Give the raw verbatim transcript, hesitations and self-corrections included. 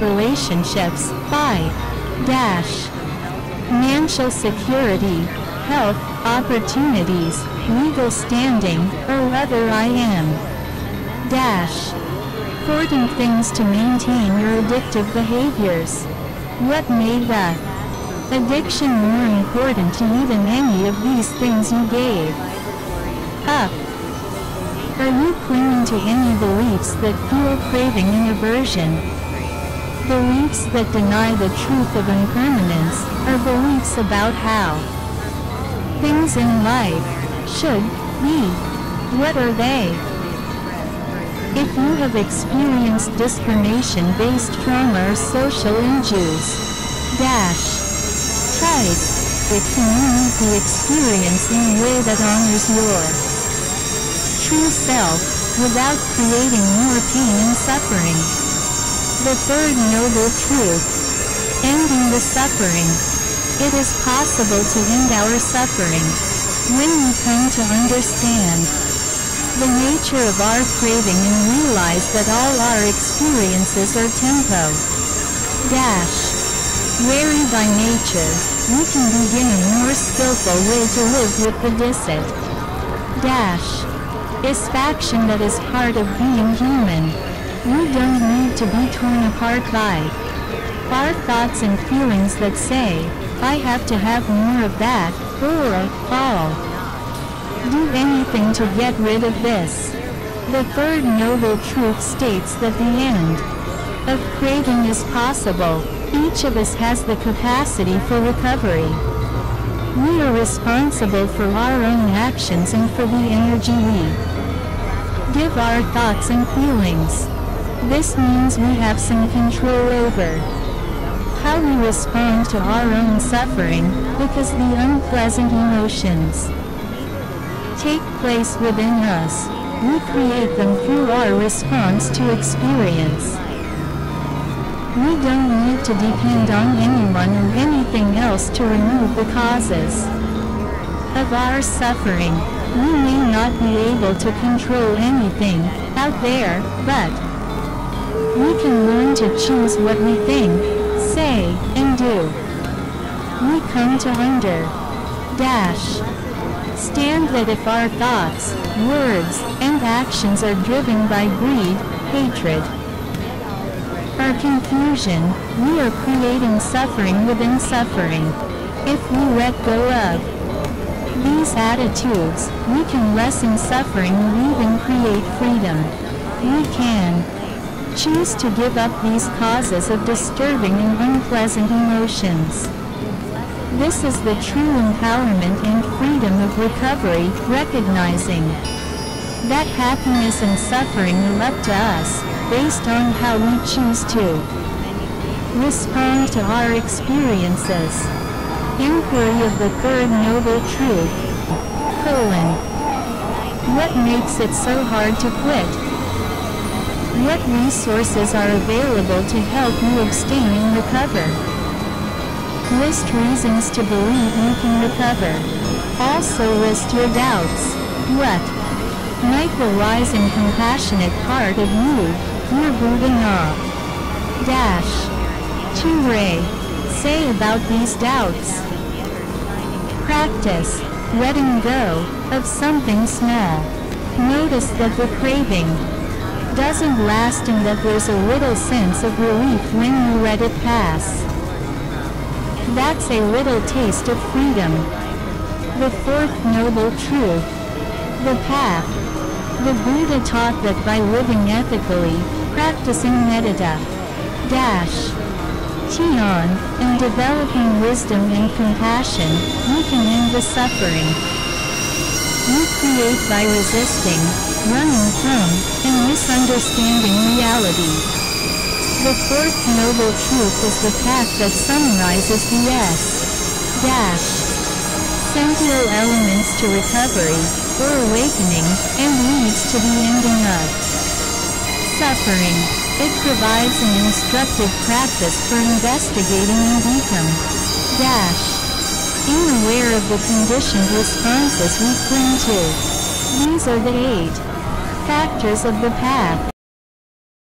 relationships, five, dash, financial security, health, opportunities, legal standing, or whether I am, dash, important things to maintain your addictive behaviors. What made that addiction more important to you than any of these things you gave up? Are you clinging to any beliefs that fuel craving and aversion? Beliefs that deny the truth of impermanence, or beliefs about how things in life should be? What are they? If you have experienced discrimination-based trauma or social injuries, dash, tried, it can lead the experience in a way that honors your true self, without creating more pain and suffering. The third noble truth, ending the suffering. It is possible to end our suffering when we come to understand the nature of our craving and realize that all our experiences are tempo, dash, wary by nature. We can begin a more skillful way to live with the dissent, dash, satisfaction that is part of being human. We don't need to be torn apart by our thoughts and feelings that say, I have to have more of that, or I'll do anything to get rid of this. The third noble truth states that the end of craving is possible. Each of us has the capacity for recovery. We are responsible for our own actions and for the energy we give our thoughts and feelings. This means we have some control over how we respond to our own suffering, because the unpleasant emotions take place within us. We create them through our response to experience. We don't need to depend on anyone or anything else to remove the causes of our suffering. We may not be able to control anything out there, but we can learn to choose what we think, say, and do. We come to under, dash, stand that if our thoughts, words, and actions are driven by greed, hatred, our confusion, we are creating suffering within suffering. If we let go of these attitudes, we can lessen suffering and even create freedom. We can choose to give up these causes of disturbing and unpleasant emotions. This is the true empowerment and freedom of recovery, recognizing that happiness and suffering are up to us, based on how we choose to respond to our experiences. Inquiry of the Third Noble Truth, colon, what makes it so hard to quit? What resources are available to help you abstain and recover? List reasons to believe you can recover. Also list your doubts. What might the wise and compassionate part of you you're moving off, dash, to Ray, say about these doubts? Practice letting go of something small. Notice that the craving doesn't last and that there's a little sense of relief when you let it pass. That's a little taste of freedom. The fourth noble truth, the path. The Buddha taught that by living ethically, practicing metta, dash, Tian, and developing wisdom and compassion, we can end the suffering we create by resisting, running from, and misunderstanding reality. The fourth noble truth is the path that summarizes the S, dash, central elements to recovery, or awakening, and leads to the ending of suffering. It provides an instructive practice for investigating and become, dash, being aware of the conditioned responses we cling to. These are the eight factors of the path.